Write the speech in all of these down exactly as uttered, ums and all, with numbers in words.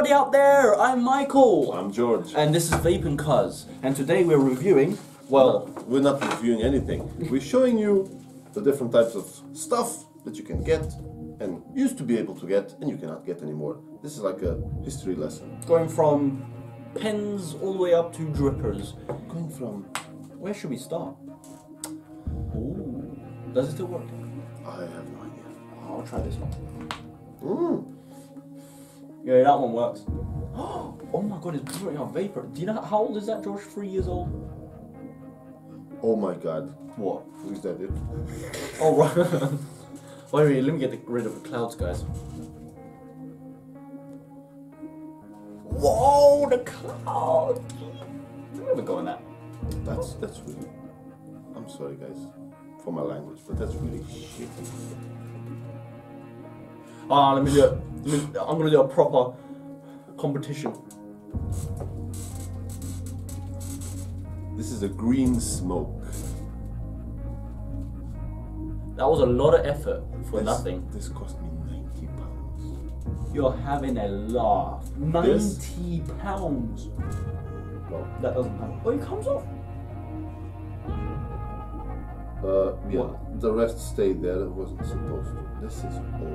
everybody out there, I'm Michael. I'm George. And this is Vape and Cuz. And today we're reviewing, well... No, we're not reviewing anything. We're showing you the different types of stuff that you can get and used to be able to get and you cannot get anymore. This is like a history lesson. Going from pens all the way up to drippers. Going from... Where should we start? Ooh. Does it still work? I have no idea. I'll try this one. Mm. Yeah, that one works. Oh my god, it's blowing out vapor. Do you know how old is that, George? Three years old? Oh my god. What? Who's that, dude? Oh, right. Wait a minute, let me get rid of the clouds, guys. Whoa, the cloud! We'll never go on that. That's, that's really... I'm sorry, guys, for my language, but that's really shitty. Ah, let me do it. Let me, I'm gonna do a proper competition. This is a green smoke. That was a lot of effort for this, nothing. This cost me ninety pounds. You're having a laugh. ninety pounds. Well, that doesn't happen. Oh, it comes off. Uh, yeah, what? The rest stayed there. It wasn't supposed to. This is old. I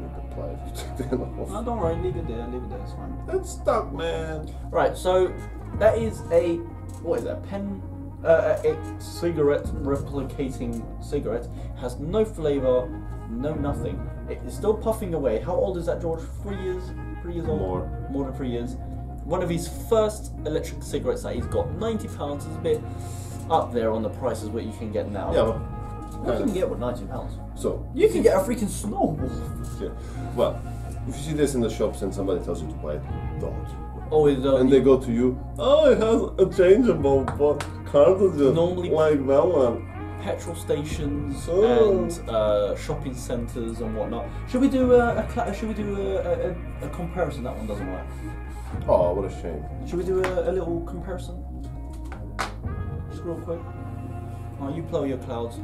need to apply it to take that off. No, don't worry. Leave it there. Leave it there. It's fine. That's stuck, man. Right. So that is a what is that? A pen? Uh, a cigarette replicating cigarette. It has no flavor, no nothing. It is still puffing away. How old is that, George? Three years? Three years old? More. More than three years. One of his first electric cigarettes that he's got. ninety pounds is a bit up there on the prices what you can get now. Yeah, well, what you can get with ninety pounds? So you can get a freaking snowball. Yeah. Well, if you see this in the shops and somebody tells you to buy it, don't. Oh, it, uh, and they go to you. Oh, it has a changeable cartridge. Normally, like that one. Petrol stations oh. and uh, shopping centres and whatnot. Should we do a, a should we do a, a, a comparison? That one doesn't work. Oh, what a shame. Should we do a, a little comparison? Just real quick. Oh, you blow your clouds.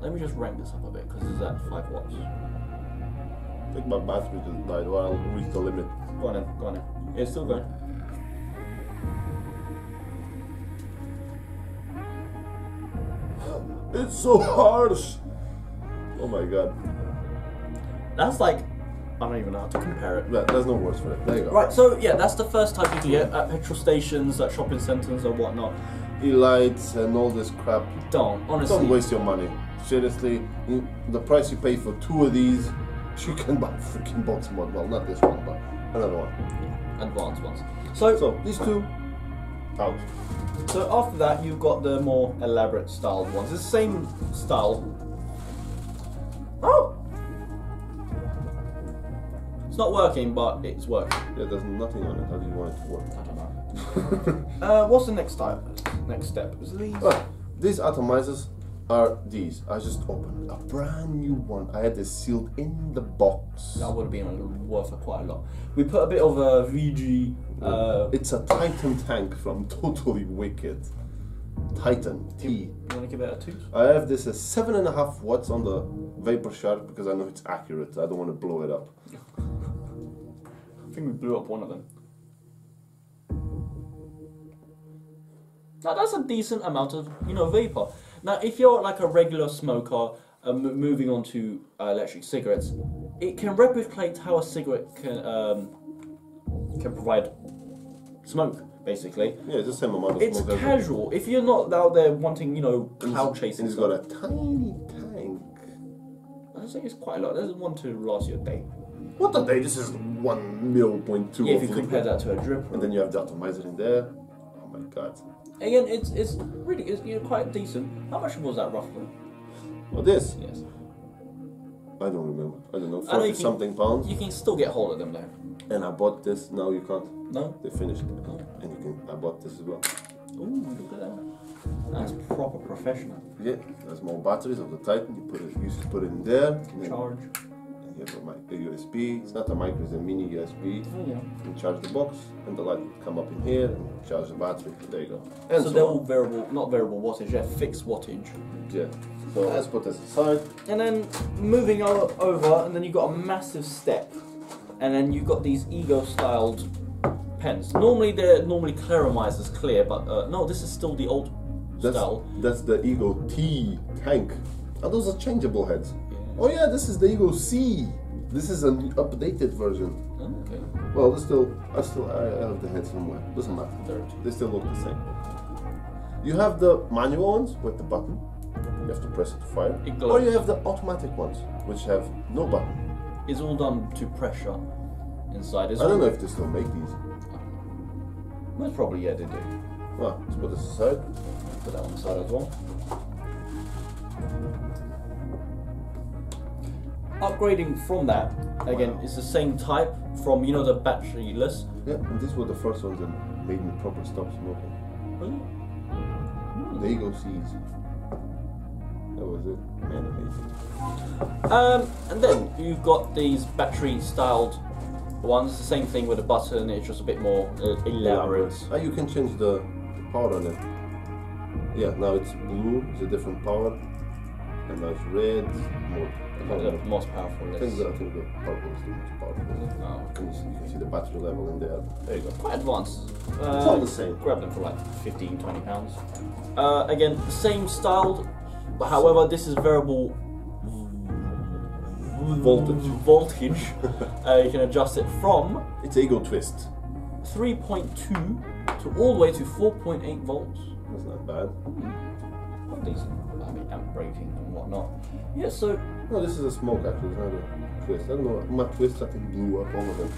Let me just rank this up a bit, because it's at five watts. I think my battery just died, well, I'll reach the limit. Go on in, go on in. Yeah, it's still going. It's so harsh! Oh my god. That's like... I don't even know how to compare it. Yeah, there's no words for it. There you go. Right, so yeah, that's the first type you can get at petrol stations, at shopping centres and whatnot. E-Lights and all this crap. Don't, honestly. Don't waste your money. Seriously, the price you pay for two of these, you can buy a freaking box mod. Well, not this one, but another one. Advanced ones. So, so these two, out. So after that, you've got the more elaborate styled ones. It's the same style. Oh! Not working, but it's working. Yeah, there's nothing on it. How do you want it to work? I don't know. uh, what's the next step? Next step is these. Oh, these atomizers are these. I just opened a brand new one. I had this sealed in the box. That would have been worth quite a lot. We put a bit of a V G. Uh, it's a Titan tank from Totally Wicked. Titan T. You want to give it a two? I have this as seven and a half watts on the Vapor Shark because I know it's accurate. I don't want to blow it up. I think we blew up one of them. Now that's a decent amount of, you know, vapor. Now if you're like a regular smoker, um, moving on to uh, electric cigarettes, it can replicate how a cigarette can um, can provide smoke, basically. Yeah, it's the same amount of it's smoke. It's casual. If you're not out there wanting, you know, cloud chasing. And it's got a tiny tank. I think it's quite a lot. There's one to last your day. What a day! This is one mil point two. Yeah, if you compare that to a drip, and then you have the atomizer in there. Oh my god! Again, it's it's really it's you know, quite decent. How much was that roughly? Well, this. Yes. I don't remember. I don't know. Forty something pounds. You can still get hold of them though. And I bought this. Now you can't. No. They finished. No. And you can. I bought this as well. Ooh, look at that. That's proper professional. Yeah. There's more batteries of the Titan. You put it. You should put it in there. Charge. You have a micro U S B. It's not a micro, it's a mini U S B. Oh, yeah. You can charge the box, and the light would come up in here and charge the battery. There you go. And so, so they're on. all variable, not variable wattage. They're fixed wattage. Yeah. So let's put this aside. And then moving over, and then you've got a massive step, and then you've got these ego-styled pens. Normally they're normally Claromizers clear, but uh, no, this is still the old that's, style. That's the Ego T tank. Are those are changeable heads? Yeah. Oh yeah, this is the Ego C. This is an updated version. Oh, okay. Well, they still, I still, I have the head somewhere. Doesn't matter. Dirt. They still look the same. You have the manual ones with the button. You have to press it to fire. It or you have the automatic ones, which have no button. It's all done to pressure inside. It's I don't know if they still make these. Most probably, yeah, they do. Well, let's put this aside. Put that on the side as well. Upgrading from that, again, wow. It's the same type from, you know, the batteryless. Yeah, and these were the first ones that made me proper stop smoking. Really? Mm. There you go, C's. That was it. Man, amazing. Um, and then you've got these battery-styled ones. The same thing with a button. It's just a bit more uh, elaborate. Oh, you can change the power on it. Yeah, now it's blue. It's a different power. And now it's red. More. The most powerful. I think the, I think the purple is the most powerful. Oh, okay. you, can, you can see the battery level in there. There you go. Quite advanced. Uh, it's all the same. Grab them for like fifteen, twenty pounds. Uh, again, the same styled. However, this is variable voltage. Voltage. uh, you can adjust it from. It's Ego Twist. three point two to all the way to four point eight volts. That's not bad. Hmm. Quite decent. I mean, amp braking and whatnot. Yeah. So. No, this is a smoke actually, it's not a twist. I don't know, my twist I think blew up all of them.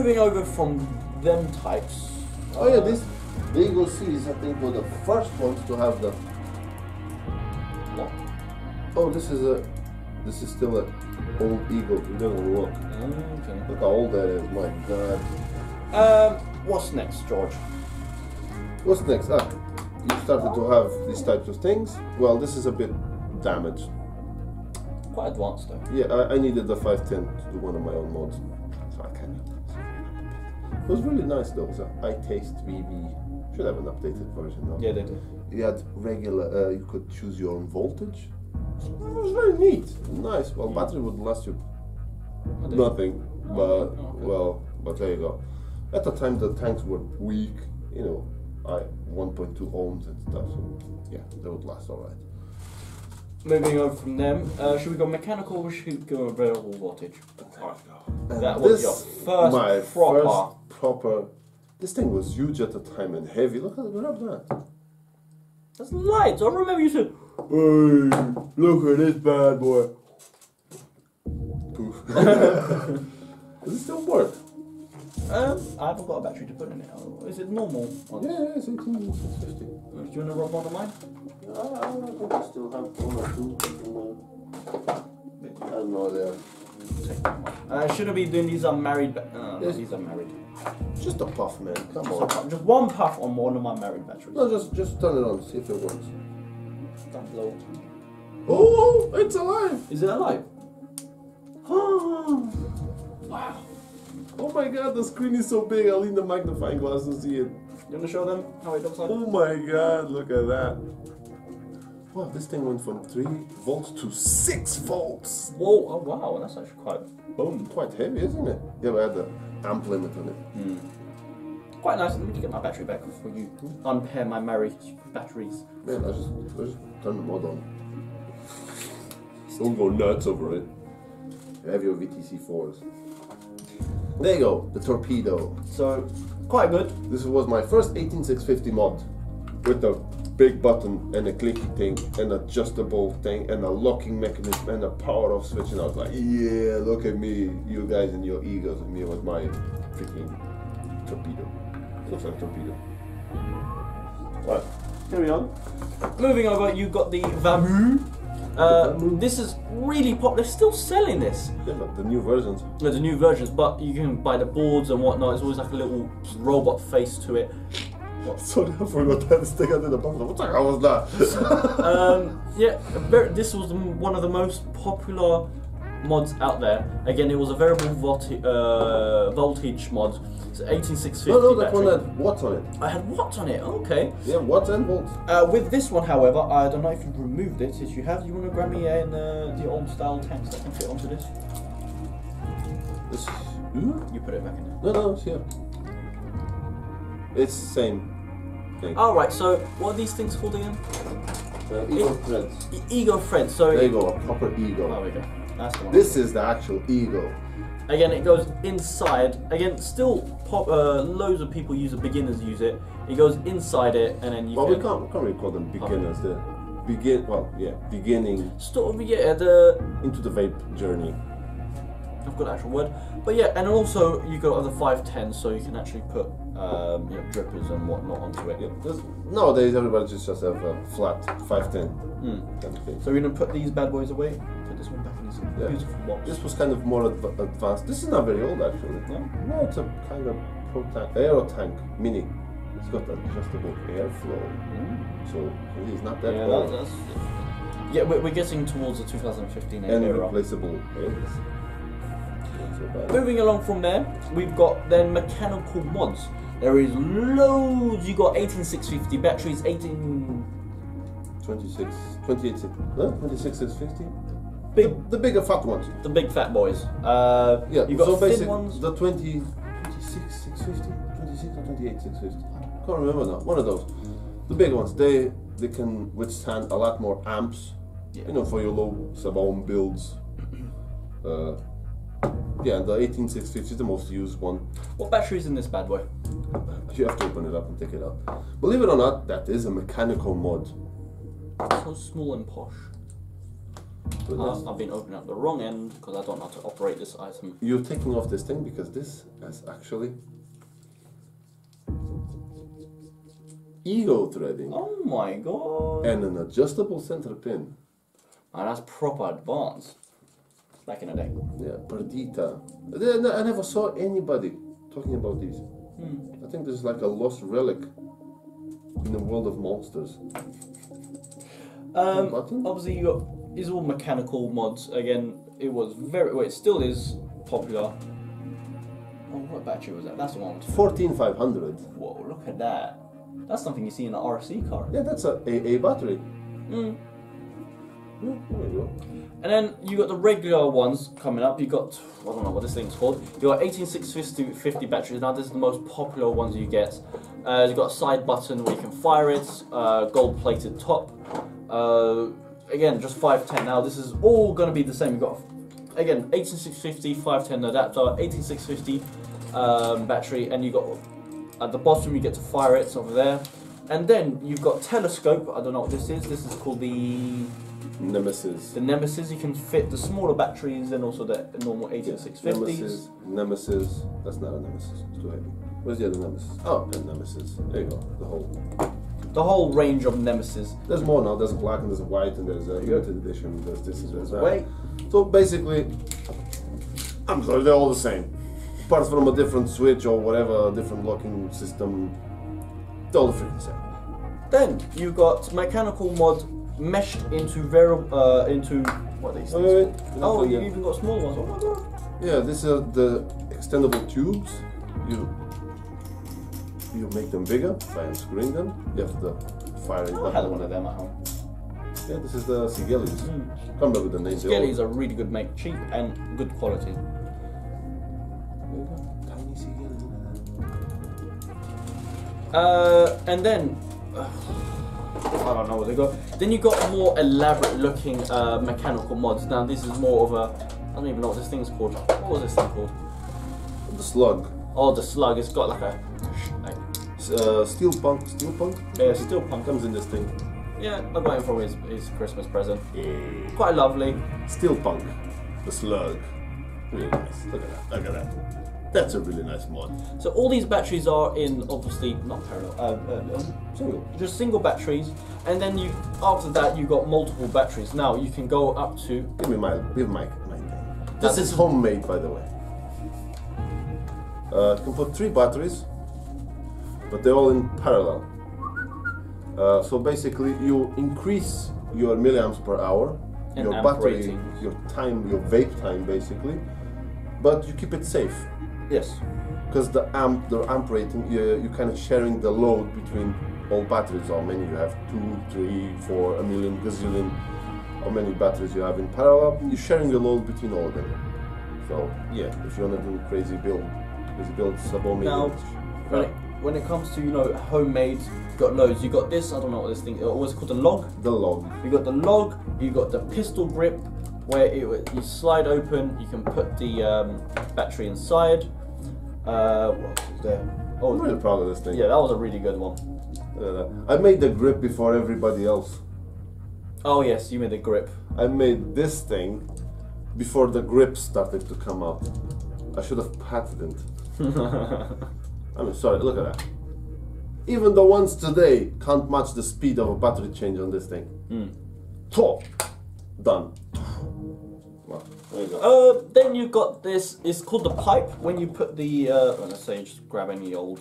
Moving over from them types. Oh uh, yeah, this the Ego C's I think were the first ones to have the lock. Oh, this is a this is still an old Ego, it doesn't look. Okay. Look how old that is, my god. Um what's next, George? What's next? Ah, you started to have these types of things. Well, this is a bit damaged. Quite advanced though. Yeah, I, I needed the five ten to do one of my own mods, so I can't. It was really nice though, so I taste V B. Should have an updated version now. Yeah, they do. You had regular, uh, you could choose your own voltage. It was very neat, nice. Well, yeah. Battery would last you nothing, oh, but, oh, okay. well, but there you go. At the time the tanks were weak, you know, I one point two ohms and stuff, so yeah, they would last alright. Moving over from them, uh, should we go mechanical or should we go variable voltage? Alright, that was your first my proper. First proper. This thing was huge at the time and heavy. Look at that. That's light. I remember you said, "Hey, look at this bad boy." Poof. Does it still work? Um, I haven't got a battery to put in it. Is it normal? Ones? Yeah, yeah, it's eighteen fifty. Do you want to rub one of mine? I think I still have one or two. I don't know there. Uh, shouldn't be doing these unmarried. Uh, yes. These are married. Just a puff, man. Come just on. Puff. Just one puff on one of my married batteries. No, just just turn it on. See if it works. Don't blow it. Oh, it's alive. Is it alive? Oh, wow. Oh my god, the screen is so big. I'll lean the magnifying glass and see it. You want to show them how it looks like? Oh my god, look at that. Wow, this thing went from three volts to six volts! Whoa, oh wow, that's actually quite... Boom. Quite heavy, isn't it? Yeah, but I had the amp limit on it. Mm. Quite nice, let me get my battery back before you unpair my married batteries. Man, I just, I just turn the mod on. Don't go nuts over it. You have your V T C fours. There you go, the Torpedo. So, quite good. This was my first eighteen six fifty mod. With the big button and a clicky thing, an adjustable thing, and a locking mechanism, and a power off switch, and I was like, yeah, look at me, you guys and your egos, and me with my freaking Torpedo. Looks like Torpedo. Right, here we are. Moving over, you've got the Vamu. Uh, this is really pop. They're still selling this. Yeah, but the new versions. Yeah, the new versions, but you can buy the boards and whatnot. It's always like a little robot face to it. What? Sorry, I forgot that stick under the bottle. What the hell was that? um, yeah, this was one of the most popular mods out there. Again, it was a variable volti uh, voltage mod. It's eighteen six fifty. No, no, that battery. One had watts on it. I had watts on it. Okay. Yeah, watts and volts. Uh, with this one, however, I don't know if you've removed it. If you have, you want to grab me in uh, the old style tanks that can fit onto this. This. Mm? You put it back in there. No, no, it's here. It's the same thing. Alright, so what are these things called again? Uh, ego it, threads. E ego threads, so... There you go, a proper ego. Oh, there we go. That's the one. This is the actual ego. Again, it goes inside. Again, still pop, uh, loads of people use it, beginners use it. It goes inside it, and then you well, can... we can't, we can't really call them beginners. Oh. They're begin, well, yeah, beginning... Sort of, yeah, the... Into the vape journey. I've got an actual word. But yeah, and also you've got other five tens, so you can actually put um, you know, drippers and whatnot onto it. Yeah, nowadays everybody just has a flat five ten. Mm. Kind of thing. So we're going to put these bad boys away, put this one back in this yeah. beautiful box. This was kind of more adv advanced. This is not very old actually. No, no it's a kind of pro tank, aero tank mini. It's got adjustable airflow, mm. so it's not that yeah, old. That's, that's, yeah, we're getting towards the two thousand fifteen era. And replaceable airs. Moving along from there, we've got then mechanical mods. There is loads. You got eighteen six fifty batteries, eighteen, twenty-six, twenty-eight, no, twenty-six six fifty. Big, the, the bigger fat ones. The big fat boys. Uh, yeah. You got so thin ones. The twenty, twenty-six six fifty, twenty-six or twenty-eight six fifty. Can't remember now. One of those. The big ones. They they can withstand a lot more amps. Yeah. You know, for your low sub-ohm builds. Uh, Yeah, the eighteen six fifty is the most used one. What battery is in this bad boy? You have to open it up and take it out. Believe it or not, that is a mechanical mod. So small and posh. Uh, I've been opening up the wrong end because I don't know how to operate this item. You're taking off this thing because this is actually ego threading. Oh my god! And an adjustable center pin. And that's proper advanced. Back in the day. Yeah, Perdita. I never saw anybody talking about these. Hmm. I think this is like a lost relic in the world of monsters. Um, obviously, you got these all mechanical mods. Again, it was very, well, it still is popular. Oh, what battery was that? That's the one. fourteen five hundred. Whoa, look at that. That's something you see in an R C car. Yeah, that's a A A battery. Mm. Yeah, there you go. And then you got the regular ones coming up. You got, I don't know what this thing's called. You got eighteen six fifty batteries. Now this is the most popular ones you get. Uh, you've got a side button where you can fire it. Uh, gold plated top. Uh, again, just five ten. Now this is all going to be the same. You've got, again, eighteen six fifty, five ten adapter, eighteen six fifty um, battery. And you got, at the bottom you get to fire it, it's over there. And then you've got telescope. I don't know what this is. This is called the... Nemesis. The Nemesis, you can fit the smaller batteries and also the normal eighteen six fifties. Nemesis, Nemesis, that's not a Nemesis, it's too heavy. Where's the other Nemesis? Oh, the Nemesis, there you go, the whole... The whole range of Nemesis. There's more now, there's black and there's white and there's a limited edition, there's this and there's that. Wait. So basically, I'm sorry, they're all the same. Apart from a different switch or whatever, different locking system, they're all the freaking same. Then, you've got mechanical mod meshed into variable, uh, into what are these things? Wait, wait, wait. Oh, you even got small ones. Oh my god! Yeah, these are the extendable tubes. You you make them bigger by unscrewing them. You have to fire it. I had one of them at home. Yeah, this is the Sigelis. Mm. Can't remember the name. Sigelis are really good, make cheap and good quality. Tiny Sigelis. Uh, and then. Uh, I don't know what they got. Then you got more elaborate looking uh, mechanical mods. Now this is more of a, I don't even know what this thing's called. What was this thing called? The Slug. Oh, the Slug. It's got like a like, uh, Steel Punk. Steel Punk? Yeah, Steel Punk comes in this thing. Yeah, I got it for his, his Christmas present. Yeah. Quite lovely. Steel Punk. The Slug. Really nice. Look at that. Look at that. That's a really nice mod. So all these batteries are in, obviously, not parallel, uh, uh, Single. Just single batteries, and then you after that you got multiple batteries. Now you can go up to. Give me my, give my, my thing. This is homemade, by the way. Uh, you can put three batteries, but they're all in parallel. Uh, so basically, you increase your milliamps per hour and your battery, rating. your time, your vape time basically, but you keep it safe. Yes. Because the amp, the amp rating, you're, you're kind of sharing the load between all batteries. How many you have? Two, three, four, a million, gazillion. How many batteries you have in parallel? You're sharing the load between all of them. So yeah, if you want to do crazy build, crazy build sub-ohmic. Now, when it, when it comes to you know homemade, you got loads. You got this. I don't know what this thing. It was called the log. The log. You got the log. You got the pistol grip, where it you slide open. You can put the um, battery inside. Uh, what was there? Oh, I'm really proud of this thing. Yeah, that was a really good one. Uh, I made the grip before everybody else. Oh yes, you made the grip. I made this thing before the grip started to come out. I should have patented it. I mean, sorry, look at that. Even the ones today can't match the speed of a battery change on this thing. Mm. Top! Done. Well, there you go. Uh, then you got this, it's called the pipe. When you put the, uh, let's say you just grab any old.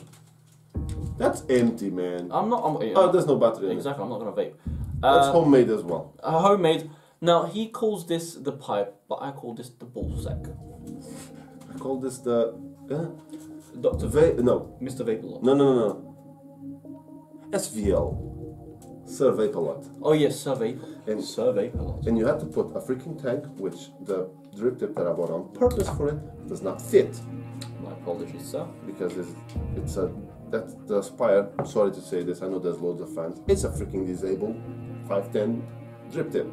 That's empty, man. I'm not, I'm, I'm, oh, there's no battery in exactly, it. I'm not gonna vape. That's uh, homemade as well. Uh, homemade. Now, he calls this the pipe, but I call this the ball sack. I call this the... Uh, Doctor Va no. Mister Vapalot. No, no, no, no. S V L. Sir Vapalot. Oh, yes, Sir Vapalot. And Sir Vapalot. And you have to put a freaking tank, which the drip tip that I bought on purpose for it does not fit. My apologies, sir. Because it's, it's a... That's the Aspire, sorry to say this, I know there's loads of fans, it's a freaking disabled five ten drip tip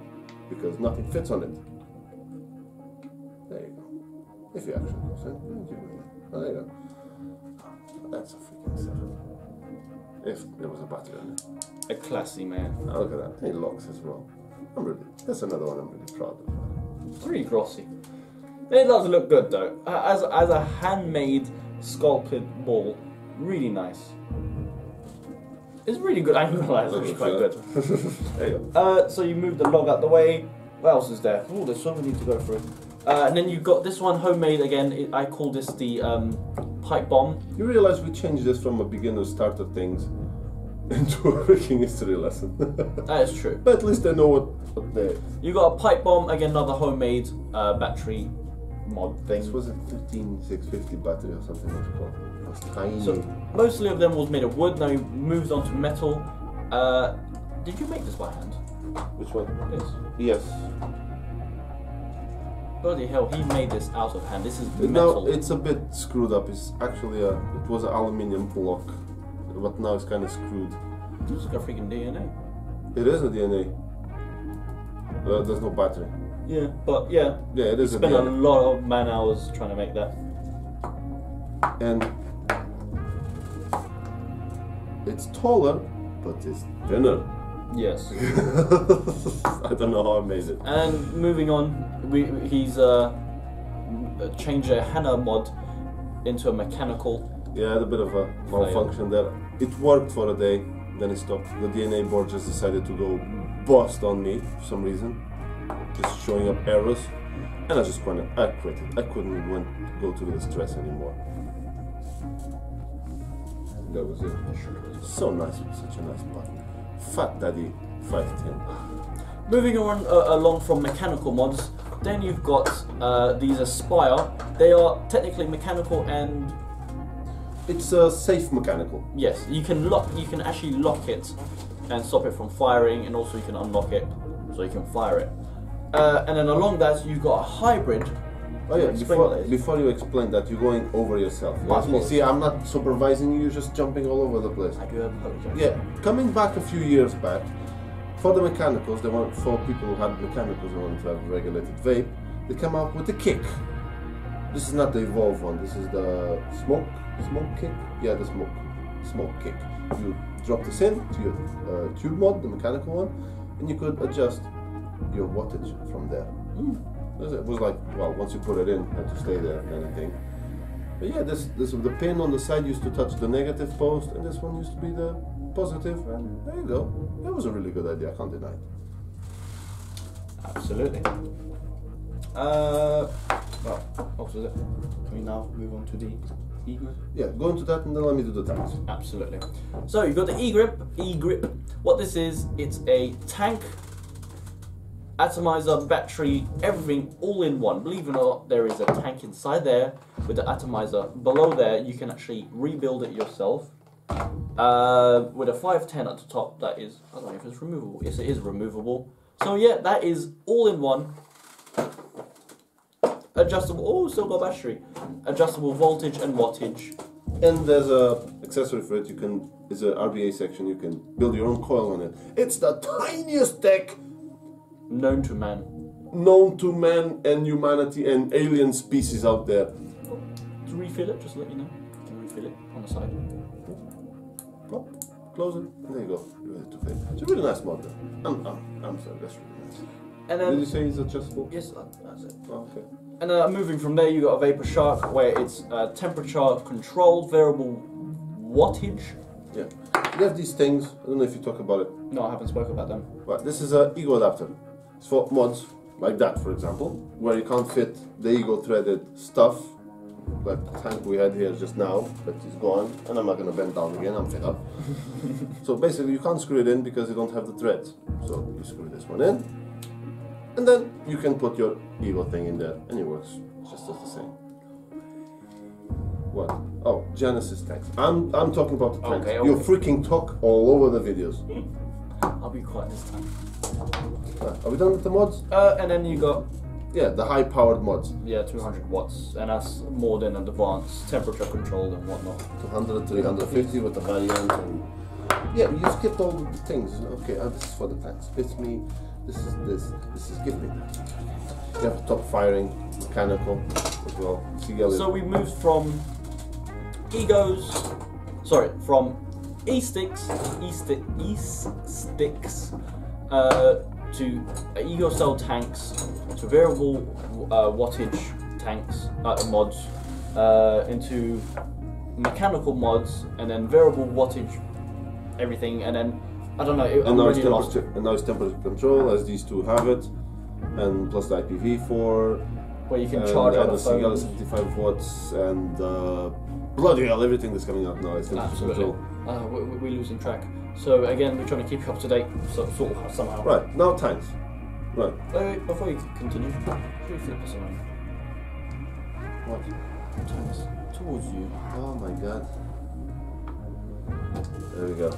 because nothing fits on it. There you go. If you actually know, so oh, there you go. That's a freaking setup. If there was a battery on it. A classy man. Oh, look at that. He locks as well. I'm really, that's another one I'm really proud of. It's pretty glossy. It does look good though. As, as a handmade sculpted wall. Really nice. It's really good. I'm gonna lie, it's actually quite good. There you go. Uh, so you move the log out the way. What else is there? Oh, there's so many to go through. Uh, and then you got this one homemade again. It, I call this the um, pipe bomb. You realise we changed this from a beginner starter things into a freaking history lesson. That is true. But at least I know what, what they. You got a pipe bomb again, another homemade uh, battery mod thing. This was a fifteen six fifty battery or something that's called. Tiny. So mostly of them was made of wood. Now he moves on to metal. Uh, did you make this by hand? Which one? This. Yes. Bloody hell! He made this out of hand. This is metal. Now it's a bit screwed up. It's actually a. It was an aluminium block, but now it's kind of screwed. This is like a freaking D N A. It is a D N A. Uh, there's no battery. Yeah, but yeah. Yeah, it is a D N A. Spent a lot of man hours trying to make that. And. It's taller, but it's thinner. Yes. I don't know how I made it. And moving on, we, he's uh, changed a Hannah mod into a mechanical. Yeah, I had a bit of a malfunction there. It worked for a day, then it stopped. The D N A board just decided to go bust on me for some reason. Just showing up errors. And I just went, I quit it. I couldn't even go through the stress anymore. That was it. So nice, such a nice button. Fat Daddy five ten. Moving on uh, along from mechanical mods, then you've got uh, these Aspire. They are technically mechanical and it's a uh, safe mechanical. Yes, you can lock. You can actually lock it and stop it from firing, and also you can unlock it so you can fire it. Uh, and then along that you've got a hybrid. Oh yeah, before, before you explain that, you're going over yourself. Yes? You see, I'm not supervising you, you're just jumping all over the place. I do apologize. Yeah, coming back a few years back, for the mechanicals, they want, for people who had mechanicals who wanted to have regulated vape, they come up with the kick. This is not the Evolve one, this is the smoke, smoke kick? Yeah, the smoke, smoke kick. You drop this in to your uh, tube mod, the mechanical one, and you could adjust your wattage from there. Mm. It was like, well, once you put it in, had to stay there kind of thing. But yeah, this this the pin on the side used to touch the negative post, and this one used to be the positive, and there you go. That was a really good idea, I can't deny it. Absolutely. Uh, well, what was it? Can we now move on to the E-grip? Yeah, go into that and then let me do the tanks. Absolutely. So you've got the E-grip, E-grip. What this is, it's a tank atomizer, battery, everything all in one. Believe it or not, there is a tank inside there with the atomizer. Below there, you can actually rebuild it yourself. Uh, with a five ten at the top, that is, I don't know if it's removable. Yes, it is removable. So yeah, that is all in one. Adjustable, oh, still got battery. Adjustable voltage and wattage. And there's a accessory for it, you can, it's a R B A section, you can build your own coil on it. It's the tiniest tech known to man. Known to man and humanity and alien species out there. To refill it, just to let you know. You can refill it on the side. Plop, close it, there you go. You're ready to fill. It's a really nice model. I'm, I'm, I'm sorry, that's really nice. And then, did you say it's adjustable? Yes, that's it. Oh, okay. And then uh, moving from there, you got a Vapor Shark where it's uh, temperature controlled, variable wattage. Yeah. You have these things, I don't know if you talk about it. No, I haven't spoken about them. Right, this is an Ego adapter. It's for mods like that, for example, where you can't fit the Ego threaded stuff, like the tank we had here just now, but it's gone, and I'm not going to bend down again, I'm fed up. So basically you can't screw it in because you don't have the threads. So you screw this one in, and then you can put your Ego thing in there, and it works just as the same. What? Oh, Genesis tanks. I'm I'm talking about the tanks. Okay, okay. You freaking talk all over the videos. I'll be quiet this time. Uh, are we done with the mods? Uh, and then you got... Yeah, the high-powered mods. Yeah, two hundred watts, and that's more than an advanced temperature controlled and whatnot. two hundred, three hundred fifty with the variant, and... Yeah, you skipped all the things. Okay, oh, this is for the tanks. It's me. This is this. This is giving. You have top firing, mechanical as well. Sigelis. So we moved from egos, sorry, from e sticks, e stick, e sticks, uh, to ego cell tanks, to variable uh, wattage tanks, uh, mods, uh, into mechanical mods, and then variable wattage, everything, and then. I don't know. It, and, now really it's and now it's temperature control, as these two have it, and plus the I P V four. Where you can and charge and the Sigelis seventy-five watts, and uh, bloody hell, everything that's coming out now is temperature control. Uh, we, we're losing track. So again, we're trying to keep you up to date, so, sort of somehow. Right now, tanks. Right. Wait, wait, before you continue, should we flip this around? What? Turn this towards you. Oh my god. There we go.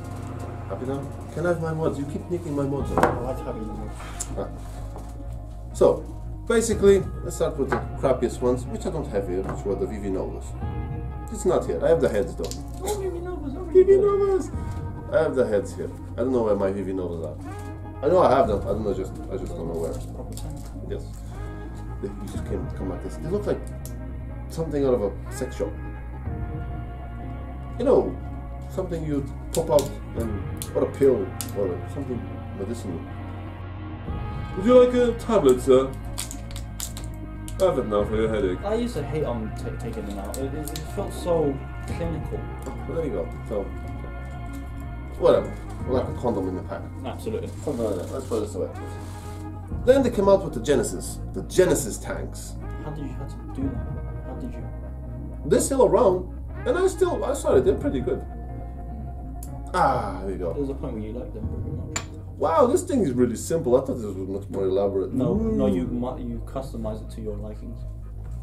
Happy now? Can I have my mods? You keep nicking my mods. I like having the mods. Right. So, basically, let's start with the crappiest ones, which I don't have here, which were the Vivi Novas. It's not here. I have the heads though. Oh, Vivi Novas! Oh, Vivi Novas! I have the heads here. I don't know where my Vivi Novas are. I know I have them. I don't know. Just I just don't know where. Yes. They just came come like this. They look like something out of a sex shop. You know. Something you pop out, and, or a pill, or something medicinal. Would you like a tablet, sir? I have it now for your headache. I used to hate on t taking them out. It, it, it felt so clinical. Well, there you go. So, whatever. Like a condom in a pack. Absolutely. Something like that. Let's put this away. Then they came out with the Genesis. The Genesis tanks. How did you have to do that? How did you? They're still around, and I still, I saw it, they're pretty good. Ah, there you go. There's a point where you like them very much. Wow, this thing is really simple. I thought this was much more elaborate. No, mm. no, you you customize it to your likings.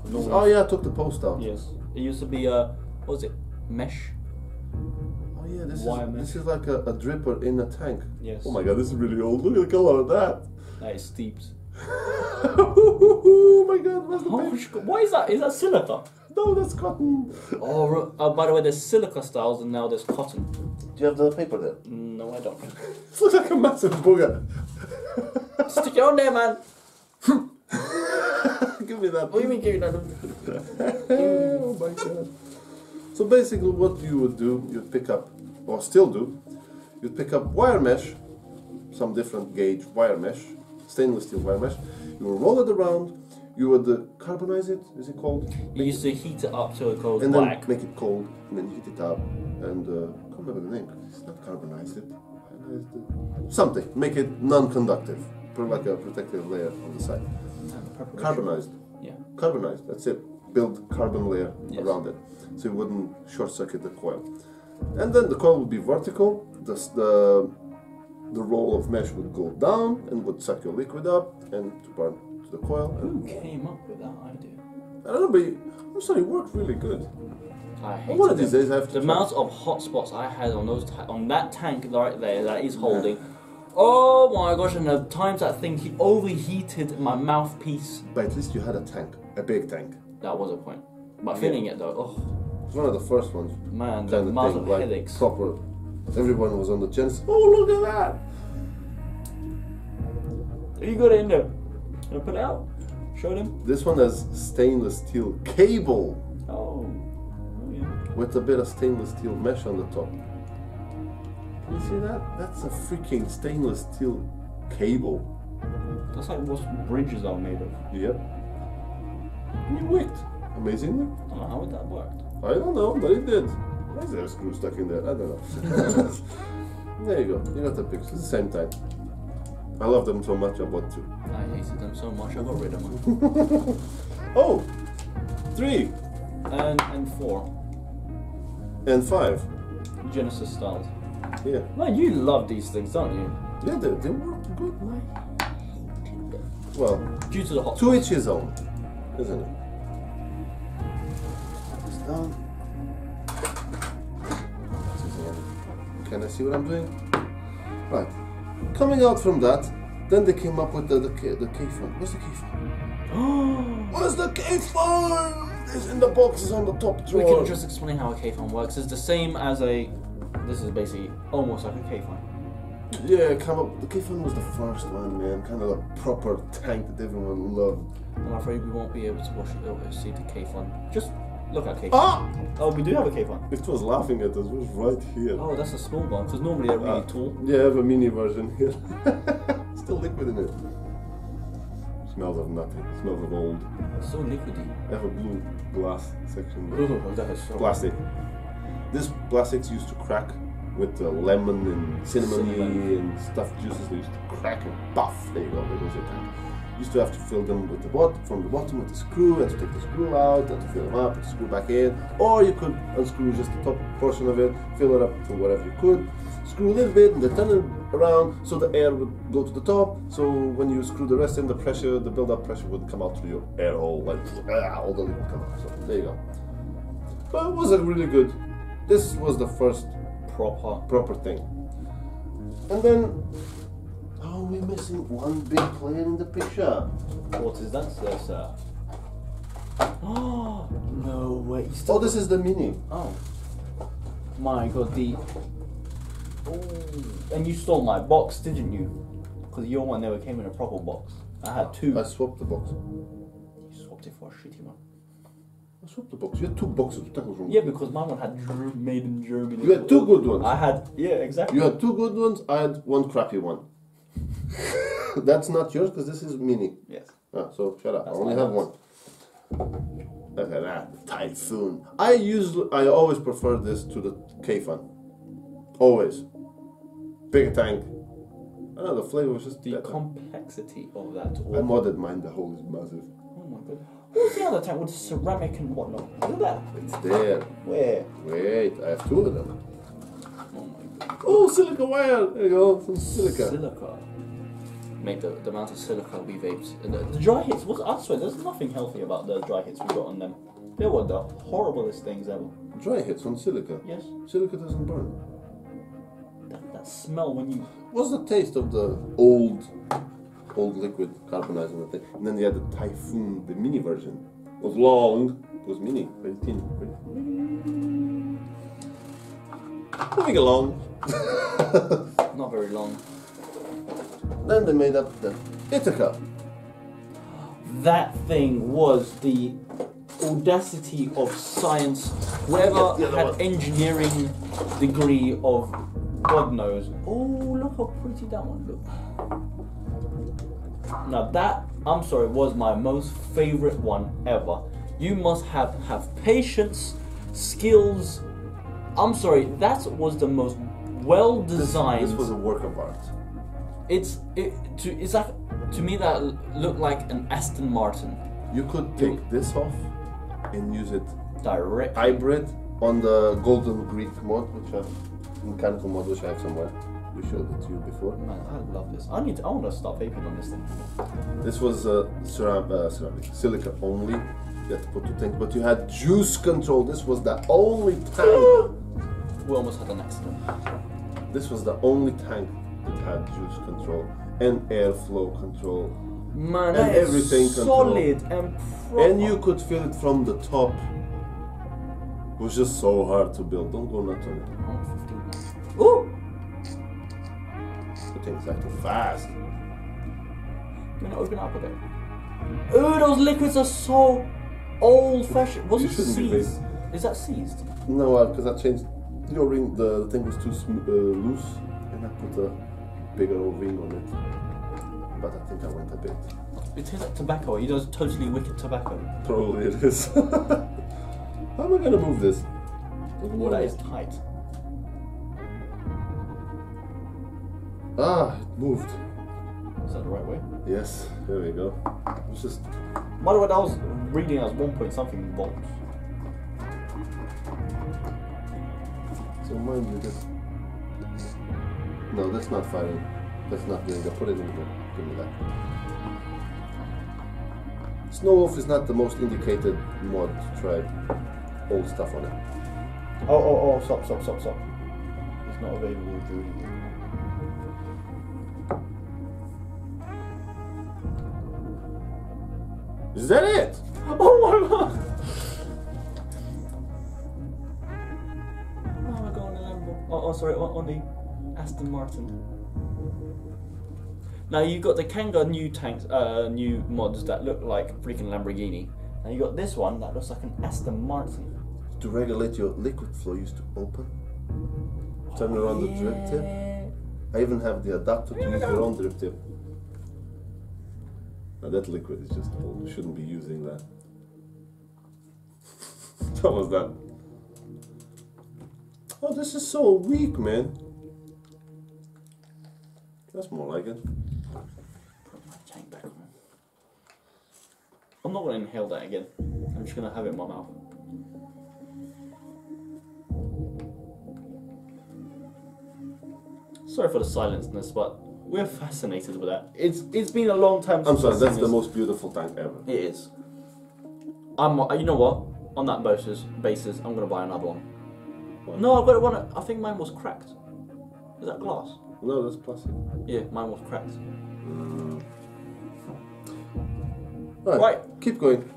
Normally, oh yeah, I took the post out. Yes, it used to be a what was it? Mesh. Oh yeah, this Wire is mesh. This is like a, a dripper in a tank. Yes. Oh my god, this is really old. Look at the color of that. That is steeped. Oh my god, what's the oh, why is that? Is that silica? No, that's cotton. Oh, uh, by the way, there's silica styles and now there's cotton. Do you have the paper there? No, I don't. It looks like a massive booger. Stick it on there, man. Give me that. What do you mean give me that? Oh my god. So basically what you would do, you'd pick up, or still do, you'd pick up wire mesh, some different gauge wire mesh, stainless steel wire mesh, you would roll it around, you would uh, carbonize it, is it called? Make you used to heat it up till it goes and black. And then make it cold, and then heat it up, and uh, I can't remember the name, it's not carbonized it. Something, make it non-conductive, put like a protective layer on the side. Carbonized. Yeah. Carbonized, that's it. Build carbon layer yes. around it, so it wouldn't short circuit the coil. And then the coil would be vertical, the, the, the roll of mesh would go down and would suck your liquid up and burn to the coil. Who came up with that idea? I don't know, but you, I'm sorry, it worked really good. I hate One of these days I have to the amount of hot spots I had on those on that tank right there that is holding. Yeah. Oh my gosh! And the times that thing he overheated my mouthpiece. But at least you had a tank, a big tank. That was a point. But feeling yeah. it though, oh, it's one of the first ones. Man, the amount of headaches. Like, proper. Everyone was on the Genesis. Oh, look at that! You got it in there. Gonna put it out. Show them. This one has stainless steel cable. Oh. With a bit of stainless steel mesh on the top. You see that? That's a freaking stainless steel cable. That's like what bridges are made of. Yep. And it worked. Amazingly. I don't know how that worked. I don't know, but it did. Why is there a screw stuck in there? I don't know. There you go. You got the pictures. It's the same time. I love them so much, I bought two. I hated them so much, I got rid of them. Oh! Three! And, and four. And five. Genesis styles. Yeah. No, you love these things, don't you? Yeah, they, they work good, man. Well, due to the hot. To each his own, isn't it? It's done. Can I see what I'm doing? Right. Coming out from that, then they came up with the the, the Kayfun. Where's the Kayfun? Where's the Kayfun? It's in the boxes on the top drawer. We can just explain how a Kayfun works. It's the same as a. This is basically almost like a Kayfun. Yeah, come up. The Kayfun was the first one, man. Kind of a proper tank that everyone loved. I'm afraid we won't be able to watch it over see the Kayfun. Just look at Kayfun. Ah! Oh, we do have a Kayfun. It was laughing at us. It was right here. Oh, that's a small one. Because normally they're really ah, tall. Yeah, I have a mini version here. Still liquid in it. Smells of nothing. Smells of old. It's so liquidy. I have a blue glass section. Ooh, that is so plastic. This plastic's used to crack with the lemon and cinnamon, cinnamon. and stuff juices. They used to crack and puff. There you go. There goes your tank. Used to have to fill them with the bot from the bottom with the screw, and to take the screw out, and to fill them up, and screw back in. Or you could unscrew just the top portion of it, fill it up to whatever you could, screw a little bit, and then turn it around so the air would go to the top. So when you screw the rest in, the pressure, the build-up pressure would come out through your air hole, like all the liquid would come out. So there you go. But it was a really good. This was the first proper proper thing. And then, oh, we're missing one big player in the picture. What is that, sir, sir? Oh, no way. Oh, this is the mini. Oh. My God, the... Oh. And you stole my box, didn't you? Because your one never came in a proper box. I had two. I swapped the box. You swapped it for a shitty one. I swapped the box. You had two boxes. What the hell was wrong? Yeah, because my one had made in Germany. You had two good ones. I had, yeah, exactly. You had two good ones. I had one crappy one. That's not yours because this is mini. Yes. Ah, so shut up. That's I only have box. one. Look at that, Typhoon. I usually, I always prefer this to the Kayfun. Always. Big tank. I don't know, the flavor was just the better. complexity of that. Order. I modded mine. The hole is massive. Oh my God. What's the other tank with ceramic and whatnot? Look at that. It's there. Where? Wait, I have two of them. Oh my God. Oh, silica wire! There you go, some silica. Silica. Mate, the, the amount of silica we vaped. The, the dry hits, what's, I swear, there's nothing healthy about the dry hits we got on them. They were the horriblest things ever. Dry hits on silica? Yes. Silica doesn't burn. That, that smell when you... What's the taste of the old... old liquid carbonized on the thing, and then they had the Typhoon, the mini version. It was long, it was mini, very thin. Moving along. Not very long. Then they made up the Ithaca. That thing was the audacity of science. Whoever yes, had one. engineering degree of God knows. Oh, look how pretty that one looks. Now that, I'm sorry, was my most favorite one ever. You must have, have patience, skills. I'm sorry, that was the most well-designed... This, this was a work of art. It's, it, to, it's like, to me that looked like an Aston Martin. You could take you, this off and use it... Direct. Hybrid on the Golden Greek mod, which I... Mechanical mod, which I have somewhere. we showed it to you before. Man, I love this. I need to, I want to start vaping on this thing. This was uh, ceramic, uh, ceramic, silica only. You had to put two things, but you had juice control. This was the only tank. We almost had an accident. This was the only tank that had juice control and airflow control. Man, and everything solid control. and proper. And you could feel it from the top. It was just so hard to build. Don't go nuts on it. Ooh! The thing's acting fast. Can I open up a bit? Ooh, those liquids are so old-fashioned. Was it seized? Is that seized? No, because uh, I changed your ring. The thing was too uh, loose, and I put a bigger ring on it. But I think I went a bit. It tastes like tobacco. It does Totally Wicked tobacco. Probably it is. How am I gonna move this? Oh, that is tight. Ah, it moved. Is that the right way? Yes, there we go. It was just... By the way, I was reading as one point something volts. So mine did this. No, that's not firing. That's not doing that. Put it in there. Give me that. Snow off is not the most indicated mod to try old stuff on it. Oh, oh, oh, stop, stop, stop, stop. It's not available during... Is that it? Oh my god! Oh my god, on the Lambo. Oh, oh sorry, on, on the Aston Martin. Now you've got the Kanga new tanks, uh, new mods that look like freaking Lamborghini. Now you got this one that looks like an Aston Martin. To regulate your liquid flow, you used to open, turn oh, around yeah. the drip tip. I even have the adapter to use your own drip tip. That liquid is just old. We shouldn't be using that. What was that? Oh, this is so weak, man. That's more like it. Put my tank back on. I'm not going to inhale that again. I'm just going to have it in my mouth. Sorry for the silenceness, but we're fascinated with that. It's it's been a long time. Since I'm sorry, that's the most beautiful tank ever. It is. I'm. You know what? On that basis, basis, I'm gonna buy another one. What? No, I've got one. I think mine was cracked. Is that glass? No, that's plastic. Yeah, mine was cracked. Mm. Right, right. Keep going.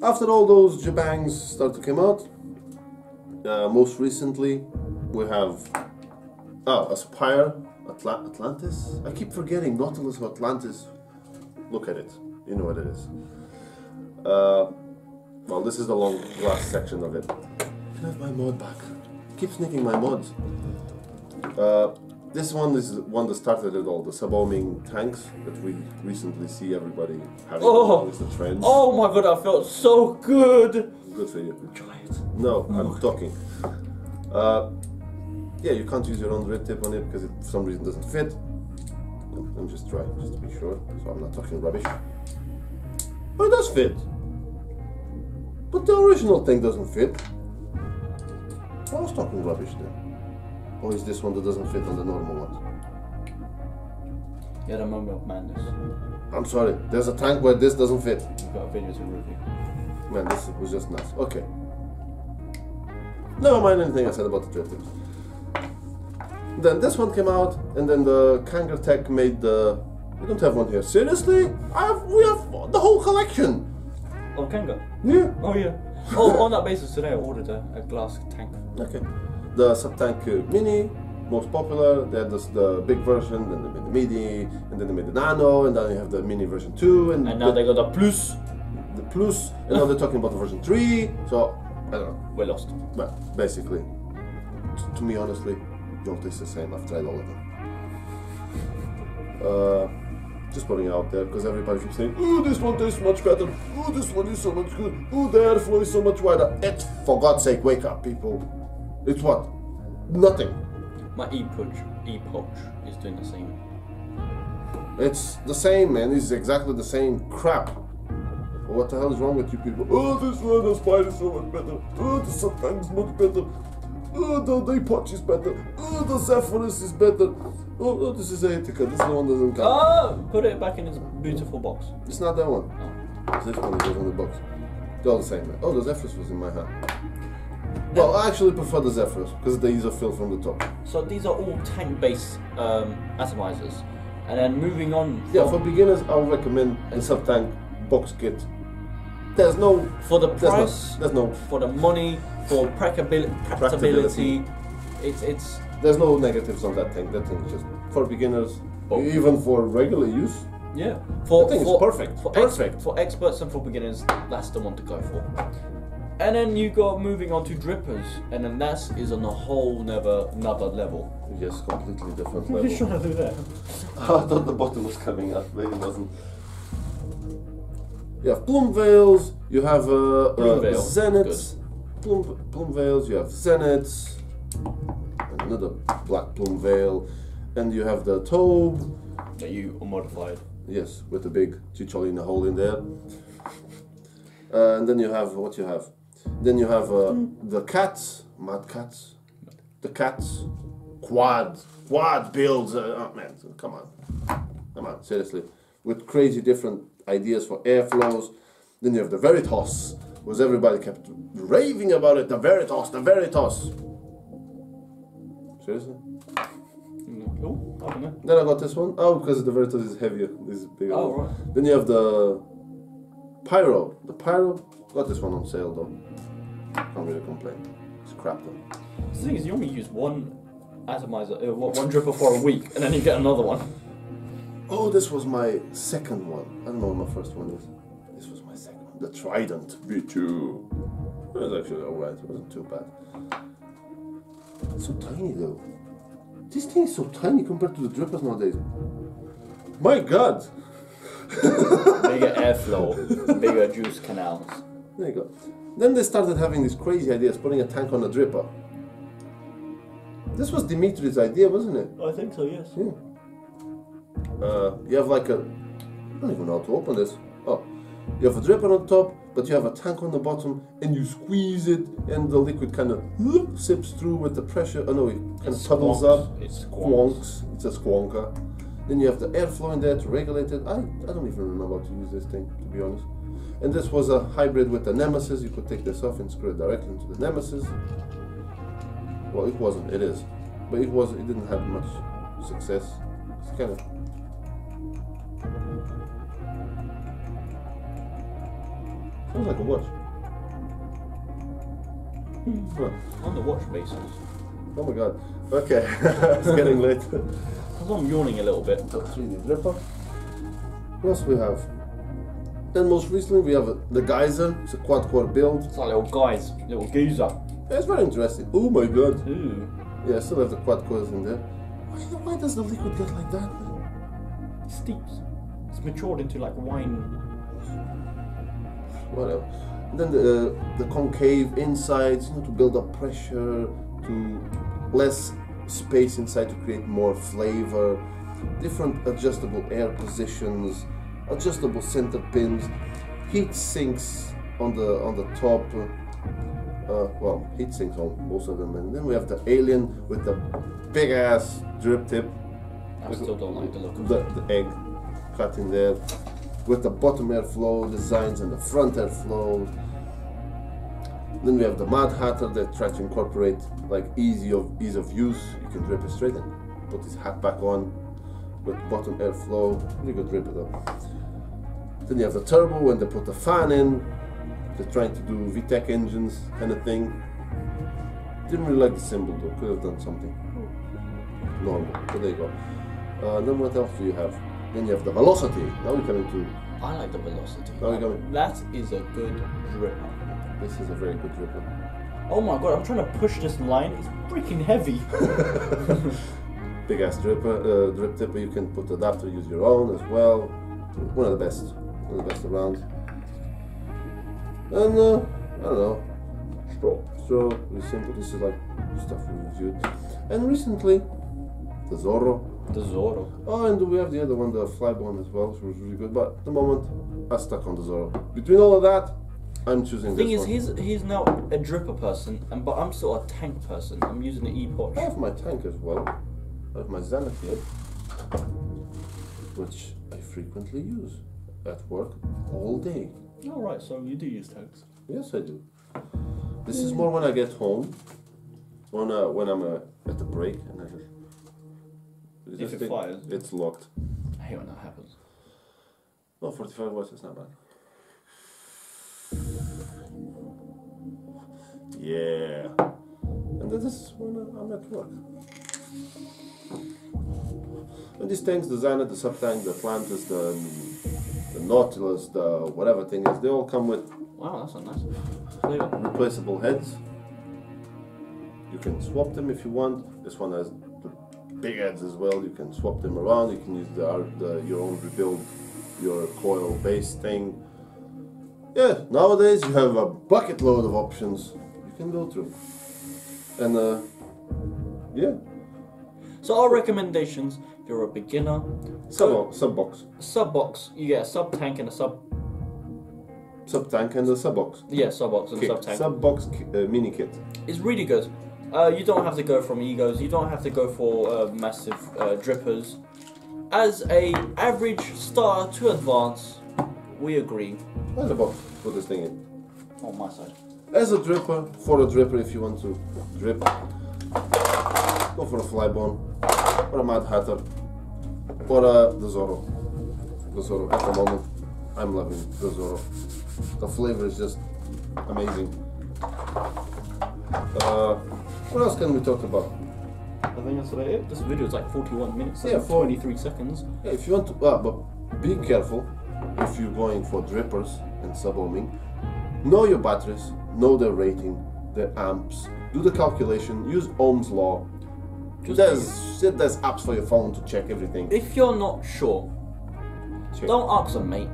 After all those jabangs start to come out, uh, most recently we have oh Aspire. Atla Atlantis? I keep forgetting Nautilus or Atlantis. Look at it. You know what it is. Uh, well, this is the long last section of it. Can I have my mod back? I keep sneaking my mods. Uh, this one is the one that started it all. The sub-ohming tanks that we recently see everybody having. Oh, is the trend. Oh my god, I felt so good! Good for you. Enjoy it. No, oh. I'm talking. Uh, Yeah, you can't use your own red tip on it because it for some reason doesn't fit. I'm just trying, just to be sure, so I'm not talking rubbish. But it does fit. But the original thing doesn't fit. I was talking rubbish then. Or is this one that doesn't fit on the normal one? Yeah, the moment of madness. I'm sorry, there's a tank where this doesn't fit. You've got a video to review. Man, this was just nuts. Okay. Never mind anything I said about the red tips. Then this one came out, and then the Kanger Tech made the... We don't have one here. Seriously? I have, we have the whole collection! Of Kanger? Yeah. Oh, yeah. Oh, on that basis today I ordered a, a glass tank. Okay. The Subtank Mini, most popular. They had this, the big version, then they made the Midi, and then they made the Nano, and then you have the Mini version two. And, and now the, they got the Plus. The Plus, and now they're talking about the version three. So, I don't know. We're lost. Well, basically. T to me, honestly. Don't taste the same. I've tried all of them. Uh, just putting it out there because everybody keeps saying, "Ooh, this one tastes much better. Ooh, this one is so much good. Ooh, the airflow is so much wider." It, for God's sake, wake up, people! It's what? Nothing. My e-pouch, e-pouch is doing the same. It's the same, man. It's exactly the same crap. What the hell is wrong with you people? Oh, this one, the spider is so much better. Oh, this sometimes much better. Oh, the Daypatch is better. Oh, the Zephyrus is better. Oh, no, this is a Etika. This one doesn't count. Oh, put it back in its beautiful box. It's not that one. Oh. This one is on the box. They're all the same. Oh, the Zephyrus was in my hand. Well, I actually prefer the Zephyrus because they use a fill from the top. So these are all tank-based um, atomizers, and then moving on. Yeah, for beginners, I would recommend the Subtank box kit. There's no for the price. There's no, there's no for the money for practicability. practicability. It's it's. There's no negatives on that tank. That thing is just for beginners, oh. even for regular use. Yeah, for that thing for, is perfect. For perfect ex for experts and for beginners. That's the one to go for. And then you go moving on to drippers, and then that is on a whole never another level. Yes, completely different level. What are you trying to do there? I thought the bottom was coming up, but it wasn't. You have Plume Veils, you have uh, Plume uh, Veil. Zeniths, Plume, Plume Veils, you have Zeniths, another black Plume Veil, and you have the Tobe. That you modified. Yes, with a big chicholina hole in there. Uh, and then you have, what you have? Then you have uh, the cats, mad cats, the cats, quad, quad builds. Uh, oh man, come on, come on, seriously, with crazy different ideas for airflows. Then you have the Veritas, was everybody kept raving about it. The Veritas, the Veritas. Seriously? No, I don't know. Then I got this one. Oh, because the Veritas is heavier, is bigger. Oh, right. Then you have the Pyro, the Pyro. Got this one on sale though. Can't really complain. It's crap though. The thing is, you only use one atomizer, uh, one dripper for a week, and then you get another one. Oh, this was my second one. I don't know what my first one is. This was my second one. The Trident V two. It was actually alright. It wasn't too bad. It's so tiny though. This thing is so tiny compared to the drippers nowadays. My God. Bigger airflow, bigger juice canals. There you go. Then they started having these crazy ideas, putting a tank on a dripper. This was Dimitri's idea, wasn't it? I think so, yes. Yeah. Uh, you have like a... I don't even know how to open this. Oh. You have a dripper on top, but you have a tank on the bottom, and you squeeze it, and the liquid kind of whoop, sips through with the pressure. Oh no, it kind of puddles up. It squonks. It's a squonker. Then you have the airflow in there to regulate it. I, I don't even remember how to use this thing, to be honest. And this was a hybrid with the Nemesis. You could take this off and screw it directly into the Nemesis. Well, it wasn't, it is. But it was, it didn't have much success. It's kind of... Sounds like a watch. Huh. On the watch basis. Oh my God. Okay, it's getting late. I'm yawning a little bit. The three D dripper. What else we have? Then most recently we have a, the Geyser. It's a quad core build. It's like little guys, little geyser. Yeah, it's very interesting. Oh my God. Ooh. Yeah, I still have the quad cores in there. Why, why does the liquid get like that? It steeps. It's matured into like wine. Whatever. And then the, uh, the concave insides, you know, to build up pressure, to less space inside to create more flavor, different adjustable air positions, adjustable center pins, heat sinks on the on the top, uh, well, heat sinks on most of them, and then we have the Alien with the big ass drip tip. I still don't like the look of the, the egg cut in there, with the bottom airflow designs and the front airflow. Then we have the Mad Hatter that tries to incorporate like easy of ease of use. You can drip it straight and put his hat back on with bottom airflow. Pretty good dripper though. Then you have the turbo and they put the fan in. They're trying to do V TEC engines kind of thing. Didn't really like the symbol though. Could have done something normal. But there you go. Uh, then what else do you have? Then you have the Velocity. Now we're coming to. I like the Velocity. Now we're coming. That is a good dripper. This is a very good dripper. Oh my God, I'm trying to push this line. It's freaking heavy. Big ass dripper, uh, drip tipper. You can put adapter, use your own as well. One of the best, one of the best around. And uh, I don't know, straw, straw. Really simple. This is like stuff we reviewed. And recently, the Zorro. The Zorro. Oh, and we have the other one, the Flyborn as well, which was really good. But at the moment, I stuck on the Zorro. Between all of that. I'm choosing this one. The thing is, he's, he's now a dripper person, and but I'm still a tank person. I'm using an E-Posh. I have my tank as well. I have my Zenith here, which I frequently use at work all day. All right, so you do use tanks. Yes, I do. This is more when I get home, on a, when I'm a, at a break, and I just... If it fires. It's locked. I hate when that happens. No, forty-five watts is not bad. Yeah. And this is when I'm at work. And these tanks, the Zenith, the Subtank, the Atlantis, the, the Nautilus, the whatever thing is, they all come with... Wow, that's a nice flavor. Replaceable heads. You can swap them if you want. This one has the big heads as well. You can swap them around. You can use the, the your own rebuild, your coil base thing. Yeah, nowadays you have a bucket load of options you can go through. And uh, yeah. So our recommendations, if you're a beginner... Sub-box. Sub-box, sub you get a sub-tank and a sub... Sub-tank and a sub-box. Yeah, sub-box and kick. a sub-tank. Sub-box uh, mini kit. It's really good. Uh, you don't have to go from egos, you don't have to go for uh, massive uh, drippers. As a average star to advance, we agree. Where's the box? Put this thing in. On my side. As a dripper, for a dripper if you want to drip. Go for a Flyborn, or a Mad Hatter, or a, the Zorro. The Zorro, at the moment, I'm loving the Zorro. The flavor is just amazing. Uh, what else can we talk about? I think that's about it. This video is like forty-one minutes, like yeah, for, twenty-three seconds. Yeah, if you want to, uh, but be careful. If you're going for drippers and sub-ohming, know your batteries, know their rating, their amps, do the calculation, use Ohm's law. There's, there's apps for your phone to check everything. If you're not sure, check. Don't ask them, mate.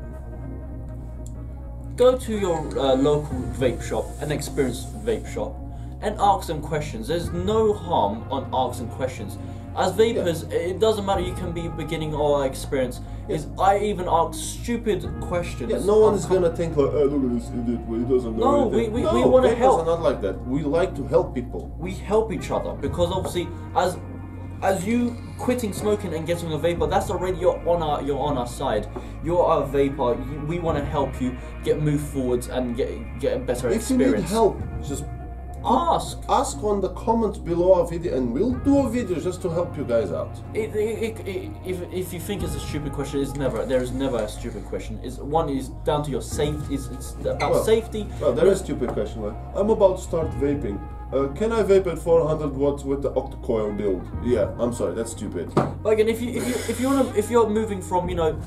Go to your uh, local vape shop, an experienced vape shop, and ask them questions. There's no harm on asking questions. As vapers, yeah. It doesn't matter, you can be beginning or experienced. Yeah. Is I even ask stupid questions. Yeah, no one's gonna think like, oh, look at this idiot, well, he doesn't know no, anything. We, we, no, we want to help. Vapers are not like that. We like to help people. We help each other, because obviously, as as you quitting smoking and getting a vapor, that's already, you're on our, you're on our side. You're our vapor, you, we want to help you get move forwards and get, get a better if experience. If you need help, just... Ask! Ask on the comments below our video and we'll do a video just to help you guys out. It, it, it, it, if, if you think it's a stupid question, it's never, there is never a stupid question. It's, one is down to your safety, it's, it's about well, safety. Well, there is a stupid question like, I'm about to start vaping. Uh, can I vape at four hundred watts with the octa-coil build? Yeah, I'm sorry, that's stupid. But again, if, you, if, you, if, you wanna, if you're moving from, you know,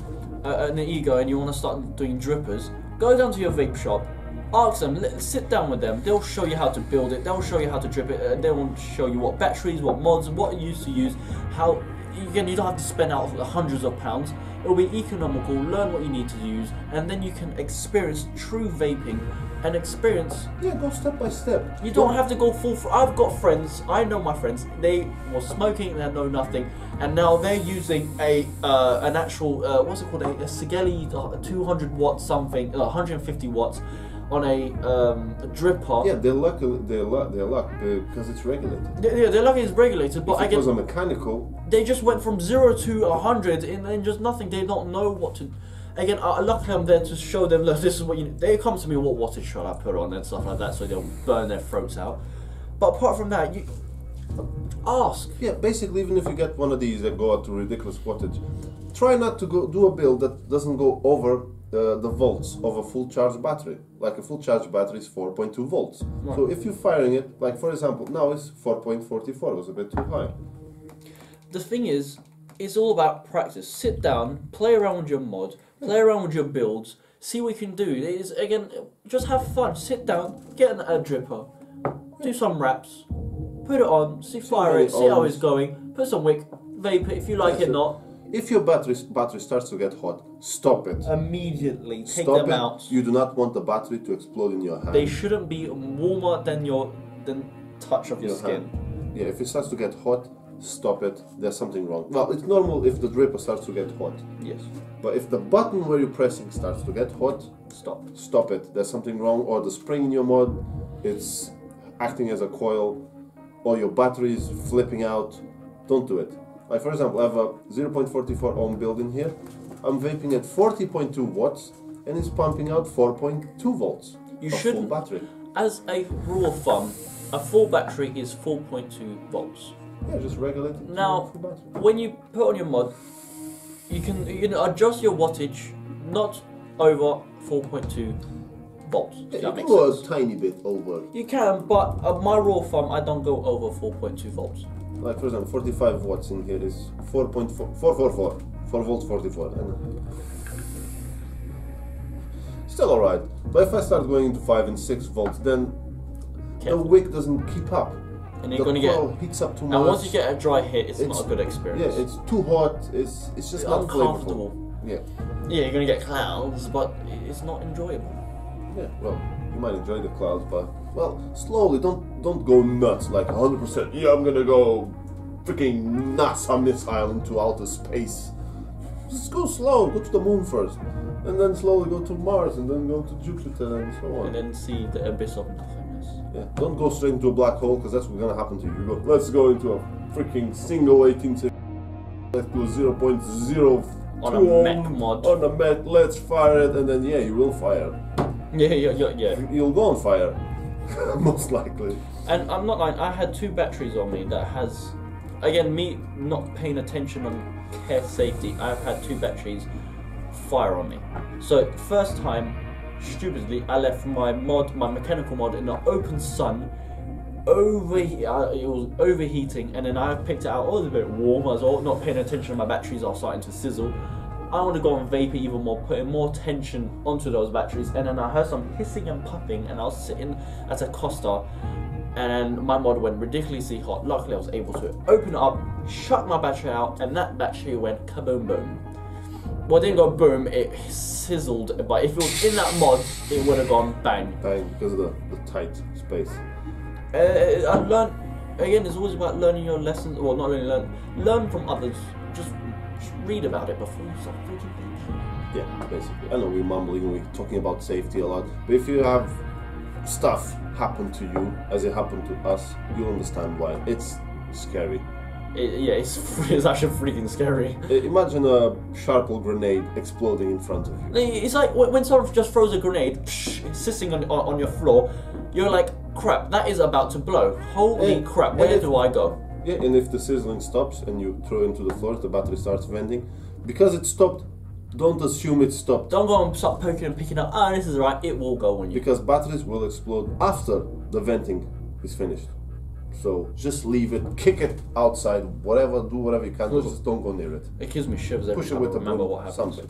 uh, an ego and you want to start doing drippers, go down to your vape shop. Ask them, sit down with them, they'll show you how to build it, they'll show you how to drip it, they'll show you what batteries, what mods, what you used to use, how, again, you don't have to spend out hundreds of pounds, it'll be economical, learn what you need to use, and then you can experience true vaping, and experience... Yeah, go step by step. You don't have to go full, for, I've got friends, I know my friends, they were smoking and they know nothing, and now they're using a, uh, an actual, uh, what's it called, a, a Sigelis, two hundred watts something, uh, one hundred fifty watts, on a, um, a dripper. Yeah, they're lucky. They're lucky. They're lucky because it's regulated. Yeah, they're lucky it's regulated. But if it I guess was a mechanical. They just went from zero to a hundred and then just nothing. They don't know what to. Again, uh, luckily I'm there to show them. Look, this is what you. They come to me. What wattage should I put on and stuff like that, so they don't burn their throats out. But apart from that, you ask. Yeah, basically, even if you get one of these that go out to ridiculous wattage, try not to go do a build that doesn't go over. Uh, the volts of a full charge battery. Like a full charge battery is four point two volts. Right. So if you're firing it, like for example, now it's four point four four, it was a bit too high. The thing is, it's all about practice. Sit down, play around with your mod, play around with your builds, see what you can do. It is, again, just have fun. Sit down, get an, a dripper, do some wraps, put it on, see fire it, see how it's going, put some wick, vape it if you like it or not. If your battery, battery starts to get hot, stop it. Immediately, take stop them it. out. You do not want the battery to explode in your hand. They shouldn't be warmer than your than touch of your, your skin. Hand. Yeah, if it starts to get hot, stop it, there's something wrong. Well, it's normal if the dripper starts to get hot. Yes. But if the button where you're pressing starts to get hot, stop. Stop it, there's something wrong, or the spring in your mod, it's acting as a coil, or your battery is flipping out. Don't do it. Like for example, I have a zero point four four ohm build in here. I'm vaping at forty point two watts, and it's pumping out four point two volts. You shouldn't. Full battery. As a rule of thumb, a full battery is four point two volts. Yeah, just regulate it. Now, when you put on your mod, you can you know, adjust your wattage not over four point two volts. Yeah, you can go sense. a tiny bit over. You can, but uh, my rule of thumb, I don't go over four point two volts. Like for example, forty-five watts in here is four point four, four forty-four, four volts forty-four. And still alright, but if I start going into five and six volts, then Careful. the wick doesn't keep up. And you're the gonna coil get, heats up too much. And once you get a dry hit, it's, it's not a good experience. Yeah, it's too hot. It's it's just it's not uncomfortable. Flavorful. Yeah. Yeah, you're gonna get clouds, but it's not enjoyable. Yeah. Well, you might enjoy the clouds, but well, slowly. Don't don't go nuts like one hundred percent. Yeah, I'm gonna go freaking NASA missile into outer space. Just go slow. Go to the moon first, and then slowly go to Mars, and then go to Jupiter, and so on. And then see the abyss of nothing. Yeah, don't go straight into a black hole, because that's what's going to happen to you. Go, let's go into a freaking single eighteen seconds. Let's go zero point zero two on a mech mod. On a mech, let's fire it, and then yeah, you will fire. Yeah, yeah, yeah, yeah. You'll go on fire, most likely. And I'm not lying, I had two batteries on me that has, again, me not paying attention on care safety, I've had two batteries fire on me. So, first time, stupidly, I left my mod, my mechanical mod, in the open sun. Over, uh, it was overheating, and then I picked it out. Oh, it was a bit warm. I was all not paying attention. My batteries are starting to sizzle. I want to go and vape it even more, putting more tension onto those batteries. And then I heard some hissing and puffing, and I was sitting at a Costa, and my mod went ridiculously hot. Luckily, I was able to open it up, shut my battery out, and that battery went kaboom boom. Well, it didn't go boom, it sizzled, but if it was in that mod, it would have gone bang. Bang, because of the, the tight space. Uh, I learned, again, it's always about learning your lessons, or well, not really learn, learn from others, just, just read about it before you start freaking thinking. Yeah, basically. I know we're mumbling, we're talking about safety a lot, but if you have stuff happen to you, as it happened to us, you'll understand why. It's scary. It, yeah, it's, it's actually freaking scary. Imagine a shrapnel grenade exploding in front of you. It's like when someone just throws a grenade, psh, sitting on, on your floor, you're like, crap, that is about to blow. Holy and, crap, where if, do I go? Yeah, and if the sizzling stops and you throw into the floor, the battery starts venting. Because it stopped, don't assume it stopped. Don't go and start poking and picking up, ah, oh, this is right, it will go on you. Because batteries will explode after the venting is finished. So just leave it, kick it outside, whatever, do whatever you can, but just don't go near it. It gives me shivers every time I remember what happens. Something.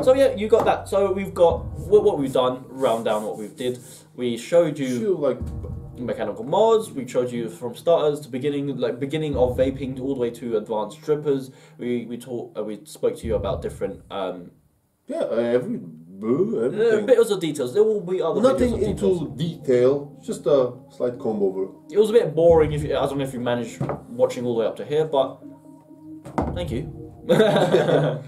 So yeah, you got that. So we've got what, what we've done, round down what we've did. We showed you Shoot, like mechanical mods, we showed you from starters to beginning, like beginning of vaping all the way to advanced drippers. We we talked, uh, we spoke to you about different. Um, yeah, uh, every boo, everything. Uh, bits of details. There will be other. Nothing into details. detail. Just a slight comb over. It was a bit boring. If you, I don't know if you managed watching all the way up to here, but thank you. yeah.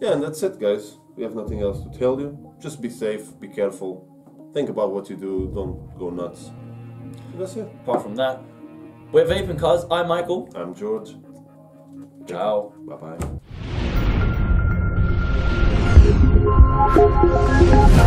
yeah, and that's it, guys. We have nothing else to tell you. Just be safe. Be careful. Think about what you do. Don't go nuts. That's it. Apart from that, we're Vape and Cuz. I'm Michael. I'm George. Ciao. Bye bye. Thank you.